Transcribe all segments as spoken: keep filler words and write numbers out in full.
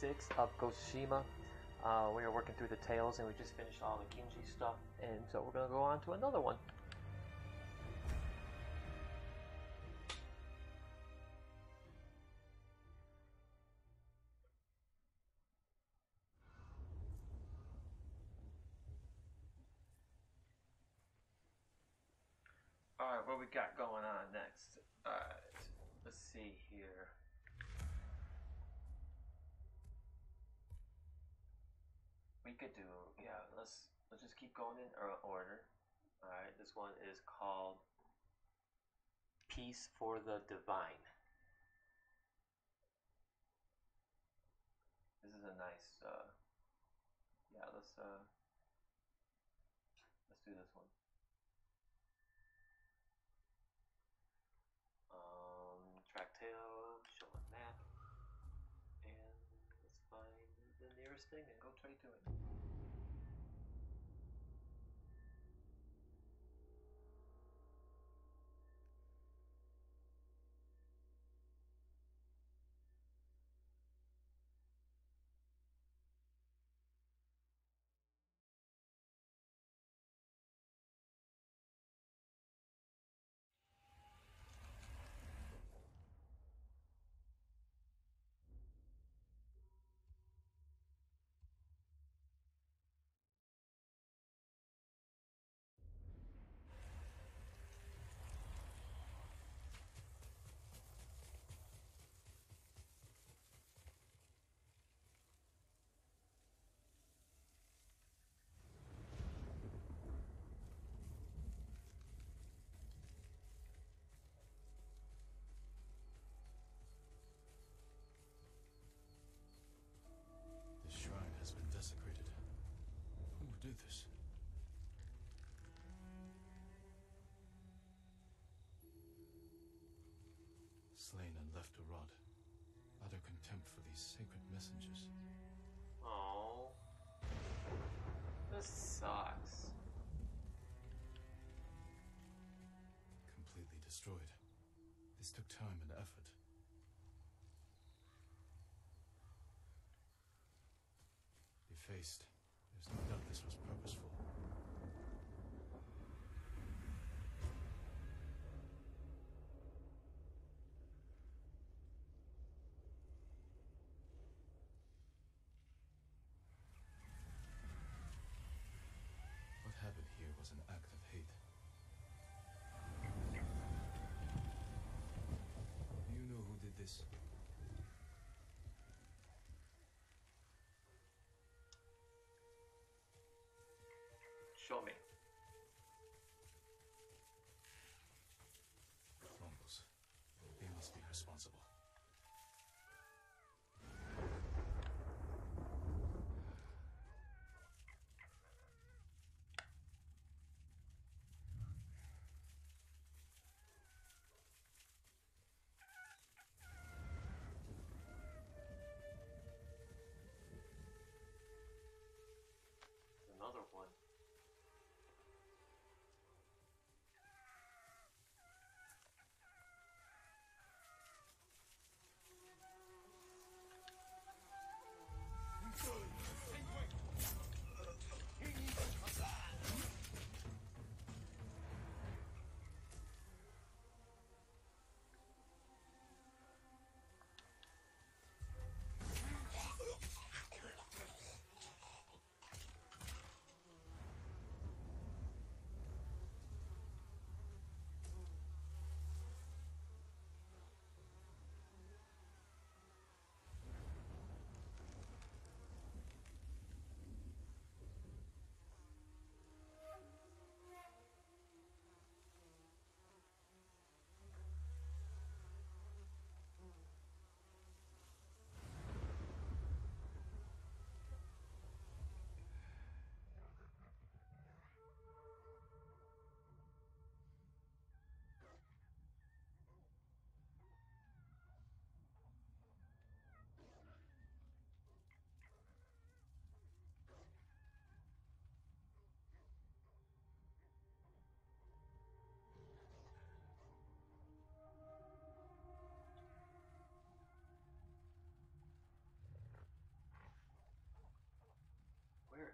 six of Ghost of Tsushima. Uh, we were working through the tales, and we just finished all the Genji stuff, and so we're going to go on to another one. Alright, what we got going on next? Uh, let's see here. We could do, yeah, let's let's just keep going in order. Alright, this one is called Peace for the Divine. This is a nice, uh, yeah, let's, uh, let's do this one. Um, track tail, show a map, and let's find the nearest thing and go try to it. Desecrated. Who would do this? Slain and left to rot. Utter contempt for these sacred messengers. Oh, this sucks. Completely destroyed. This took time and effort. Faced. There's no doubt this was purposeful. What happened here was an act of hate. Do you know who did this? Show me. Mongols. They must be responsible. Another one.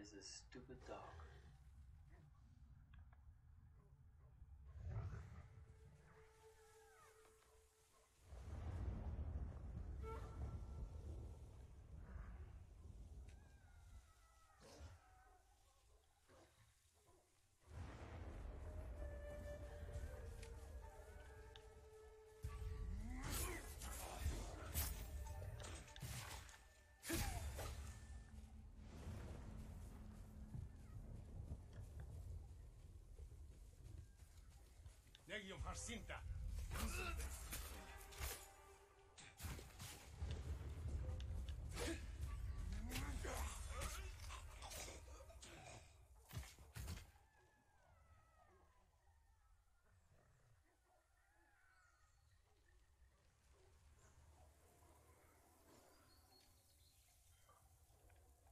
is this stupid dog. Legion Jacinta.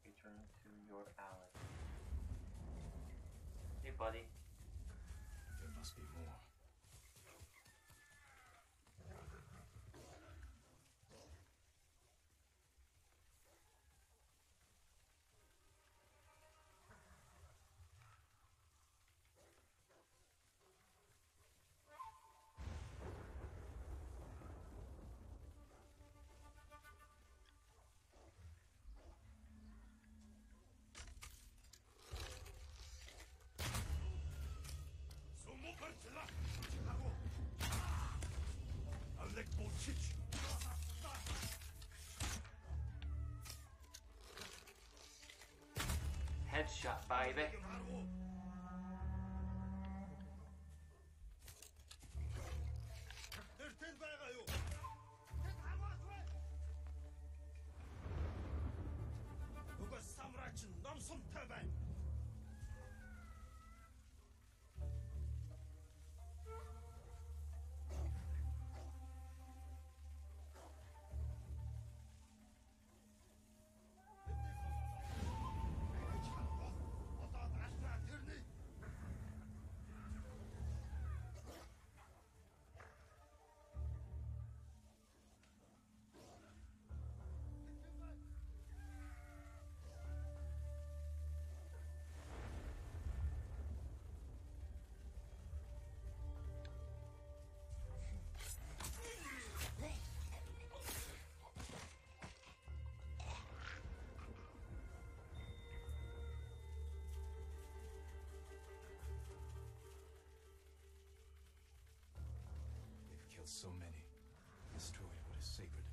Return to your ally. Hey, buddy. There must be more. Headshot, baby. So many. Destroy what is sacred.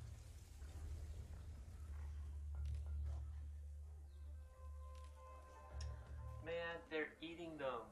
Man, they're eating them.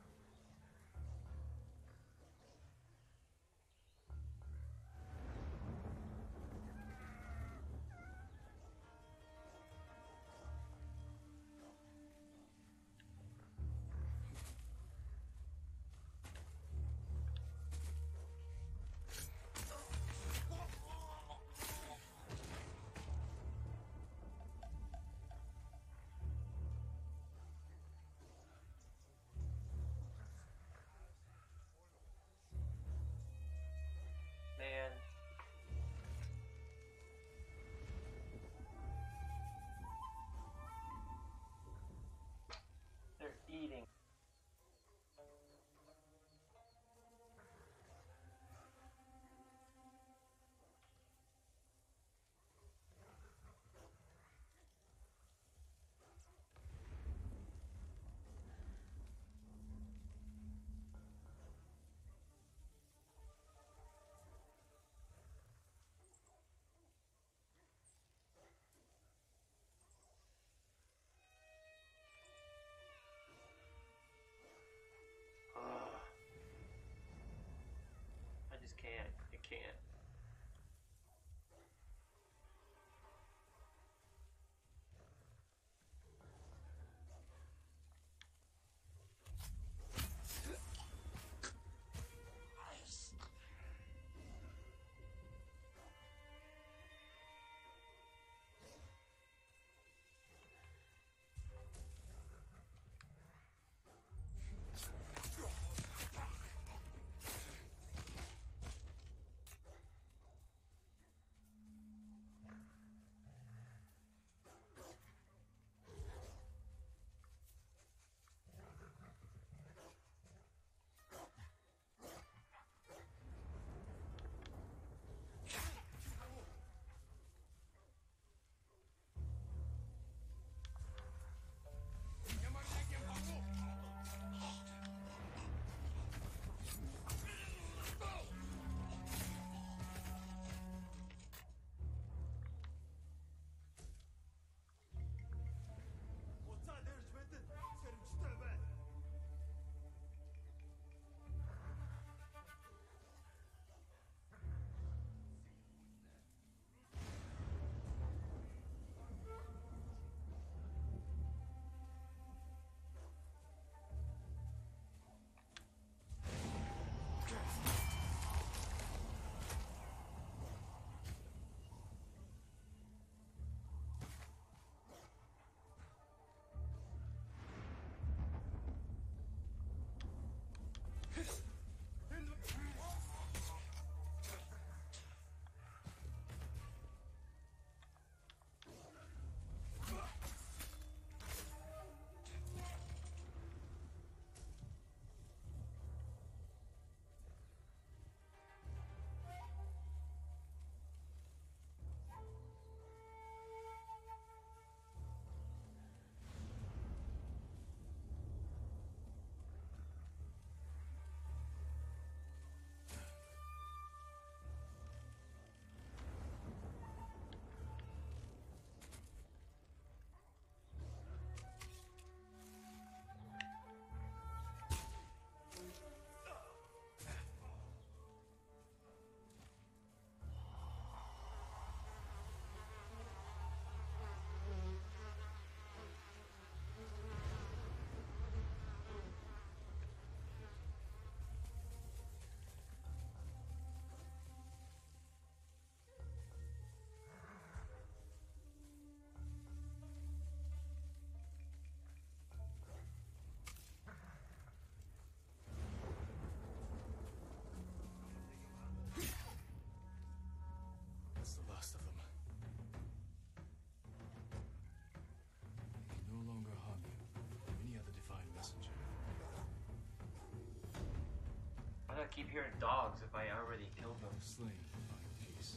keep hearing dogs if I already killed them? Slain for my peace.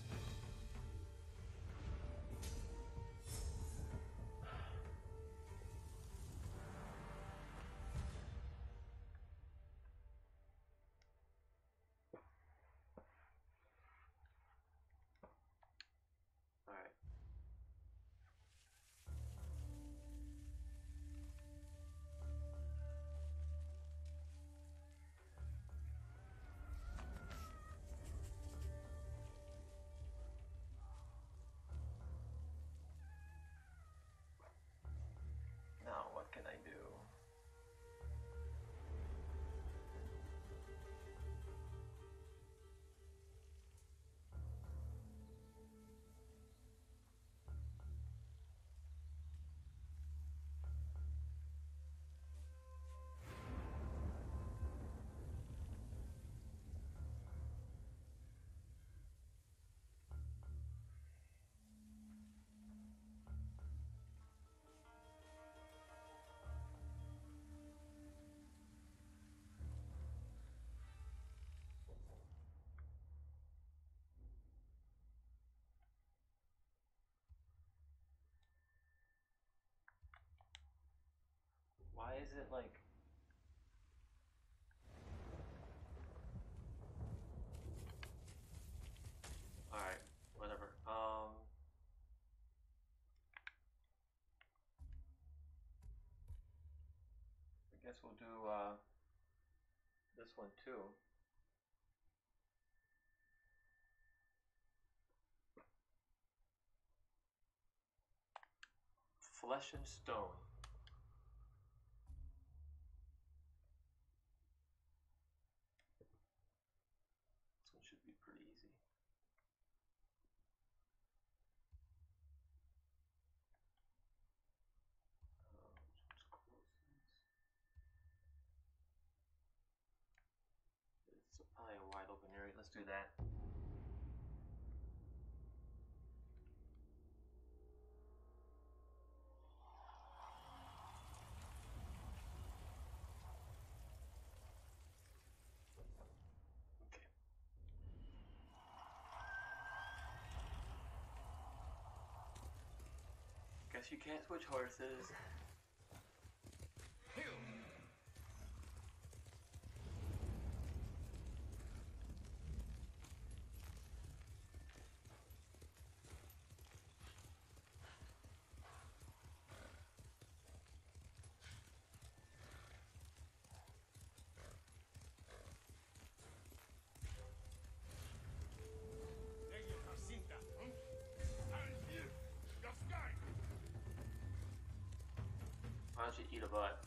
Why is it like... Alright, whatever. Um... I guess we'll do uh, this one too. Flesh and Stone. Should be pretty easy. Um, just close this. It's probably a wide open area. Let's do that. Guess you can't switch horses. Why don't you eat a butt?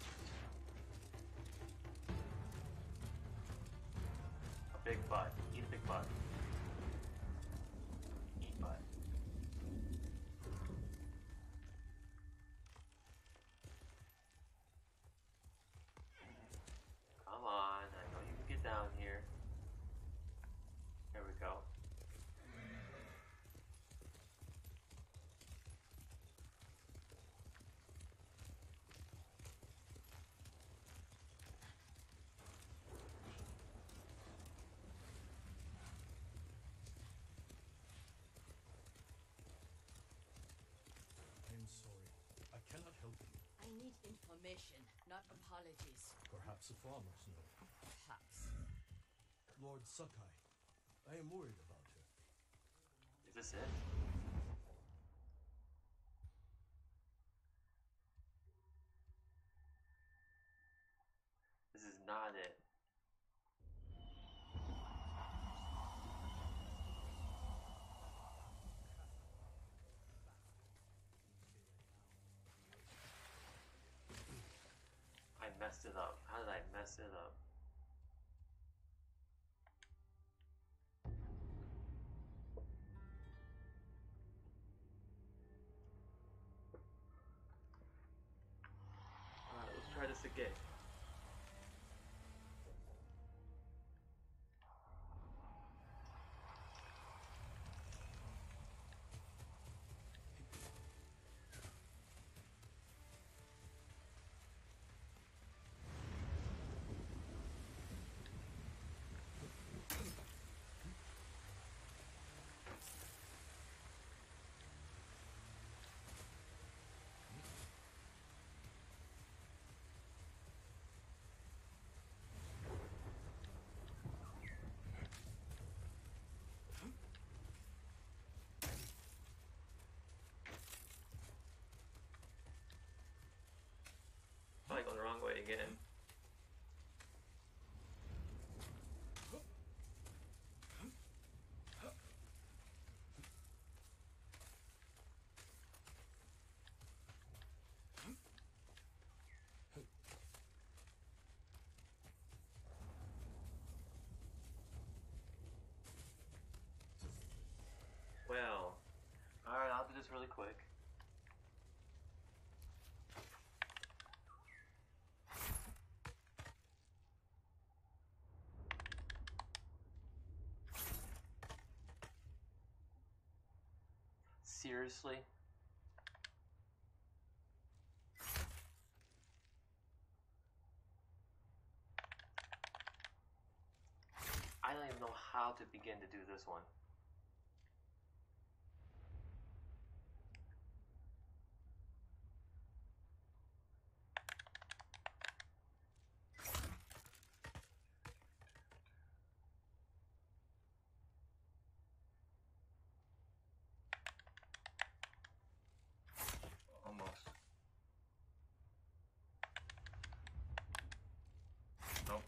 A big butt. Eat a big butt. Eat butt. Come on, I know you can get down here. There we go. Not apologies. Perhaps a farmer's note. Perhaps. Lord Sakai, I am worried about her. Is this it? This is not it. Messed it up. How did I mess it up? Alright, let's try this again. cycling the wrong way again. Well, alright, I'll do this really quick. Seriously? I don't even know how to begin to do this one. Almost. Nope.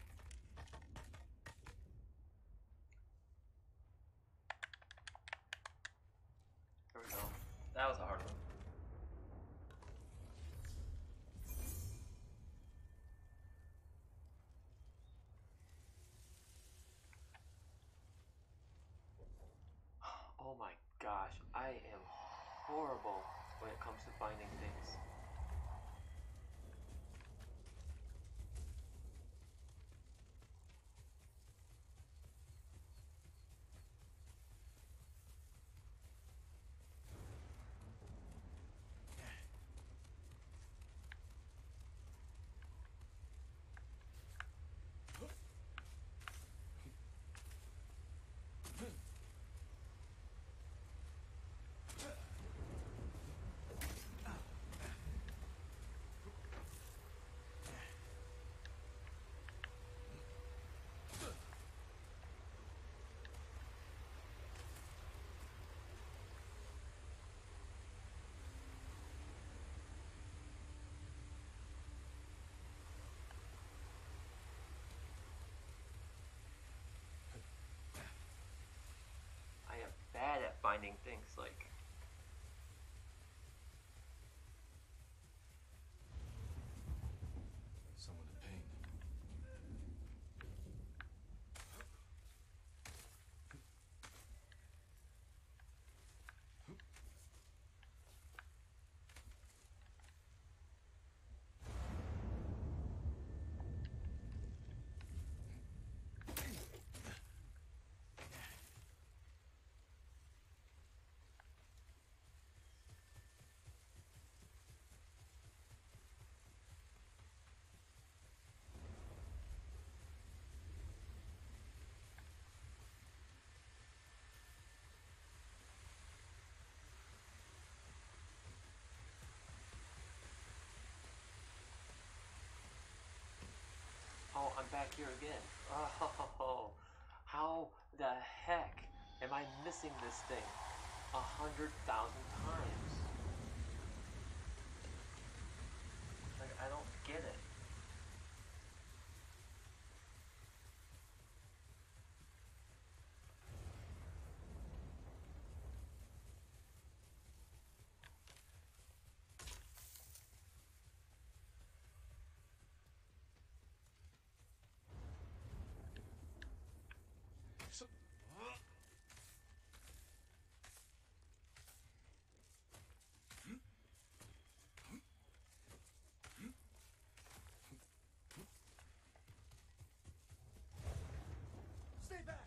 There we go. That was a hard one. Oh my gosh, I am horrible when it comes to finding things. I am bad at finding things, like... someone to paint. Oh, I'm back here again. Oh, how the heck am I missing this thing a hundred thousand times? Like, I don't get it. Stay back!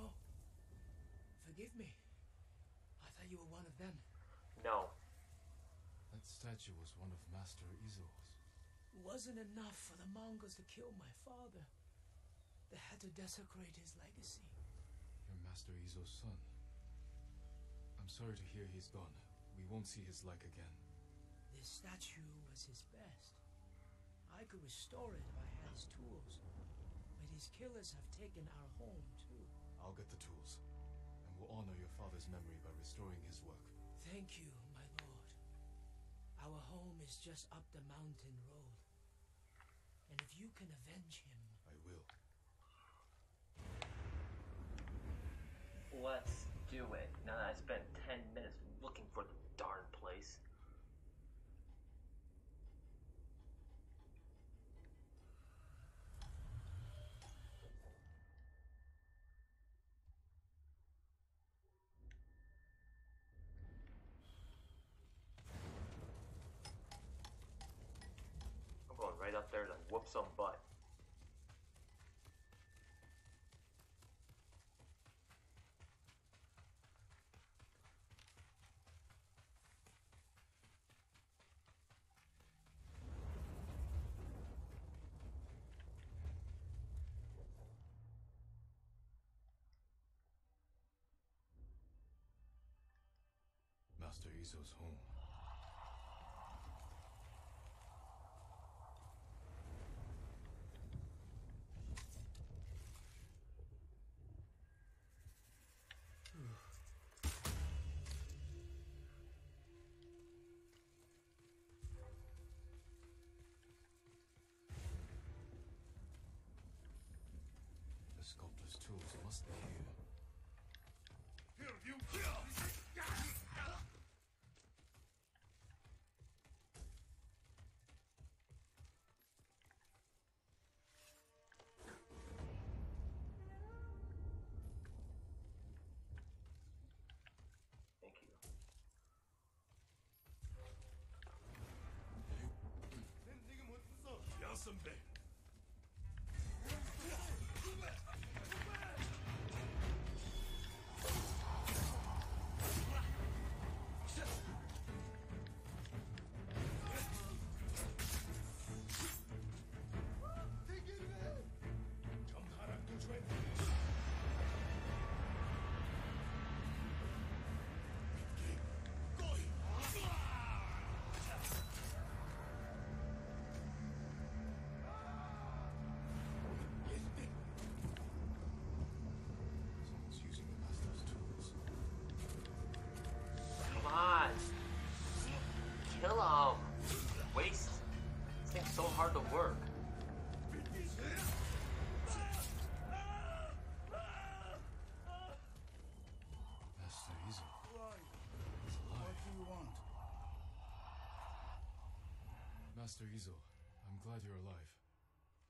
Oh, forgive me. I thought you were one of them. No. That statue was one of Master Izo's. Wasn't enough for the Mongols to kill my father. They had to desecrate his legacy. You're Master Izo's son. I'm sorry to hear he's gone. We won't see his like again. This statue was his best. I could restore it if I had his tools. But his killers have taken our home, too. I'll get the tools, and we'll honor your father's memory by restoring his work. Thank you, my lord. Our home home is just up the mountain road. And if you can avenge him... I will. Let's do it, now that I spent ten minutes looking for the darn place. I'm going right up there to whoop some butt. Master Izo's home. The sculptor's tools must be here. Here you go! Some day. Master Izo, I'm glad you're alive.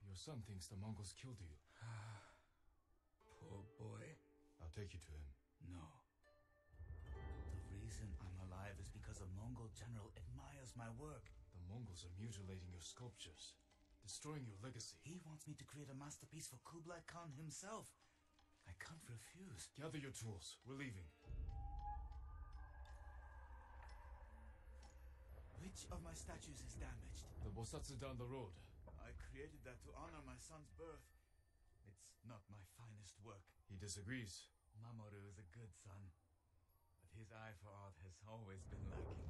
Your son thinks the Mongols killed you. Poor boy. I'll take you to him. No. The reason I'm alive is because a Mongol general admires my work. The Mongols are mutilating your sculptures, destroying your legacy. He wants me to create a masterpiece for Kublai Khan himself. I can't refuse. Gather your tools. We're leaving. Which of my statues is damaged? The Bosatsu down the road. I created that to honor my son's birth. It's not my finest work. He disagrees. Mamoru is a good son, but his eye for art has always been lacking.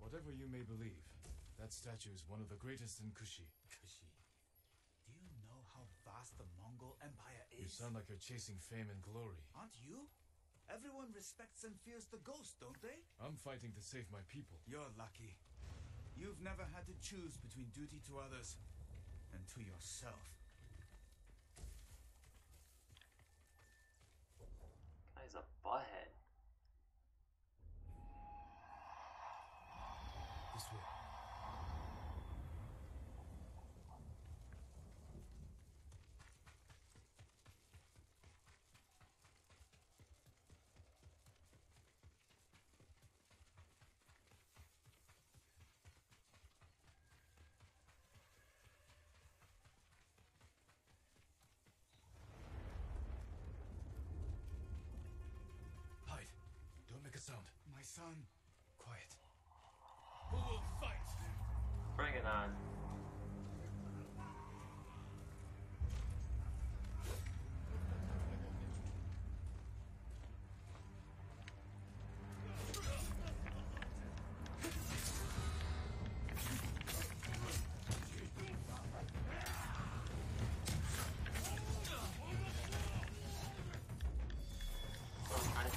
Whatever you may believe, that statue is one of the greatest in Kushi. Kushi? Do you know how vast the Mongol Empire is? You sound like you're chasing fame and glory. Aren't you? Everyone respects and fears the ghost, don't they? I'm fighting to save my people. You're lucky. You've never had to choose between duty to others and to yourself. Guy's a butthead. This way. Sound. My son. Quiet. Who will fight? Bring it on. What are you trying to do?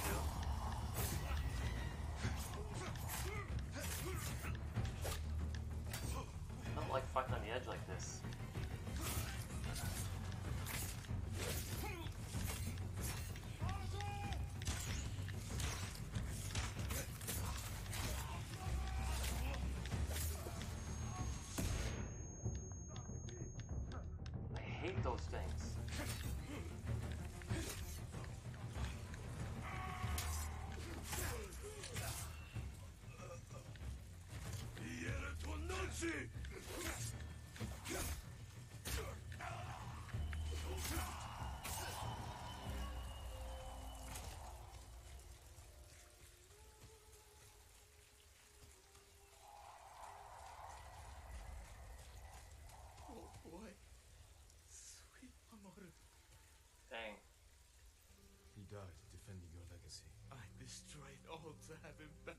those things. Oh boy, sweet Mamoru. Dang. He died defending your legacy. I destroyed all to have him back.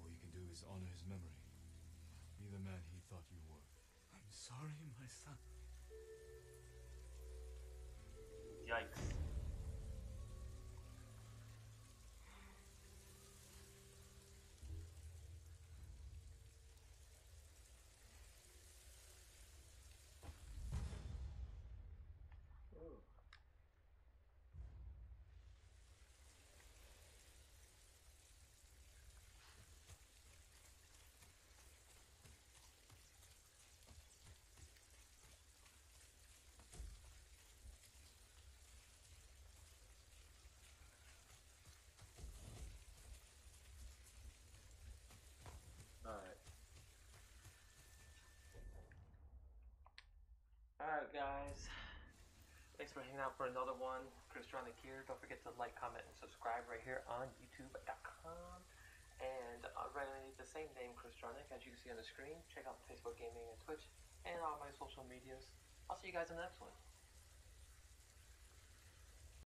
All you can do is honor his memory. Be the man he thought you were. I'm sorry, my son. Yikes. Oh. Alright. Alright guys. Thanks for hanging out for another one. Kriztronik here. Don't forget to like, comment, and subscribe right here on YouTube dot com. And I regularly the same name, Kriztronik, as you can see on the screen. Check out Facebook Gaming and Twitch and all my social medias. I'll see you guys in the next one.